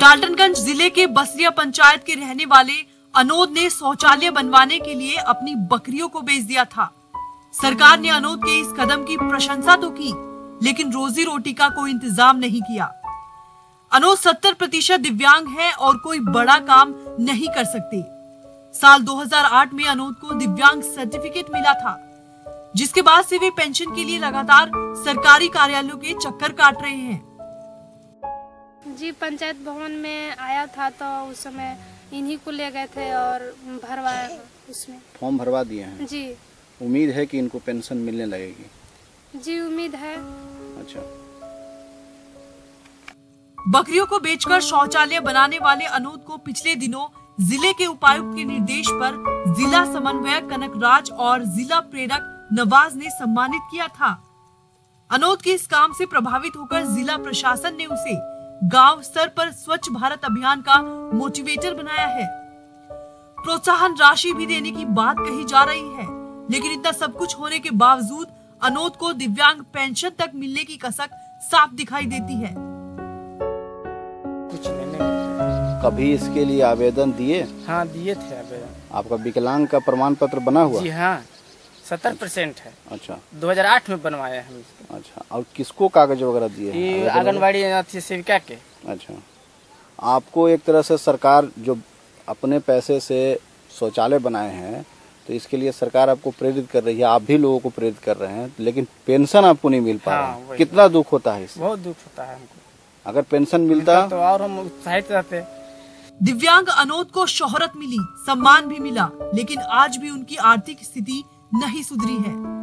डालटनगंज जिले के बसरिया पंचायत के रहने वाले अनोद ने शौचालय बनवाने के लिए अपनी बकरियों को बेच दिया था। सरकार ने अनोद के इस कदम की प्रशंसा तो की, लेकिन रोजी रोटी का कोई इंतजाम नहीं किया। अनोद 70% दिव्यांग है और कोई बड़ा काम नहीं कर सकते। साल 2008 में अनोद को दिव्यांग सर्टिफिकेट मिला था, जिसके बाद से वे पेंशन के लिए लगातार सरकारी कार्यालयों के चक्कर काट रहे हैं। जी, पंचायत भवन में आया था तो उस समय इन्हीं को ले गए थे और भरवाया, उसमें फॉर्म भरवा दिए हैं। जी, उम्मीद है कि इनको पेंशन मिलने लगेगी। जी, उम्मीद है। अच्छा, बकरियों को बेचकर शौचालय बनाने वाले अनोद को पिछले दिनों जिले के उपायुक्त के निर्देश पर जिला समन्वयक कनकराज और जिला प्रेरक नवाज ने सम्मानित किया था। अनोद के इस काम से प्रभावित होकर जिला प्रशासन ने उसे गांव स्तर पर स्वच्छ भारत अभियान का मोटिवेटर बनाया है। प्रोत्साहन राशि भी देने की बात कही जा रही है, लेकिन इतना सब कुछ होने के बावजूद अनोद को दिव्यांग पेंशन तक मिलने की कसक साफ दिखाई देती है। कुछ कभी इसके लिए आवेदन दिए? हाँ, दिए थे आवेदन। आपका विकलांग का प्रमाण पत्र बना हुआ? जी हाँ, 70% है। अच्छा, 2008 में बनवाया है। अच्छा, और किसको कागज वगैरह दिए? आंगनबाड़ी सेविका के। अच्छा, आपको एक तरह से सरकार जो अपने पैसे से शौचालय बनाए हैं, तो इसके लिए सरकार आपको प्रेरित कर रही है, आप भी लोगों को प्रेरित कर रहे हैं, लेकिन पेंशन आपको नहीं मिल पा रहा। कितना दुख होता है? बहुत दुख होता है हमको। अगर पेंशन मिलता तो और हम उत्साहित रहते। दिव्यांग अनोद को शोहरत मिली, सम्मान भी मिला, लेकिन आज भी उनकी आर्थिक स्थिति नहीं सुधरी है।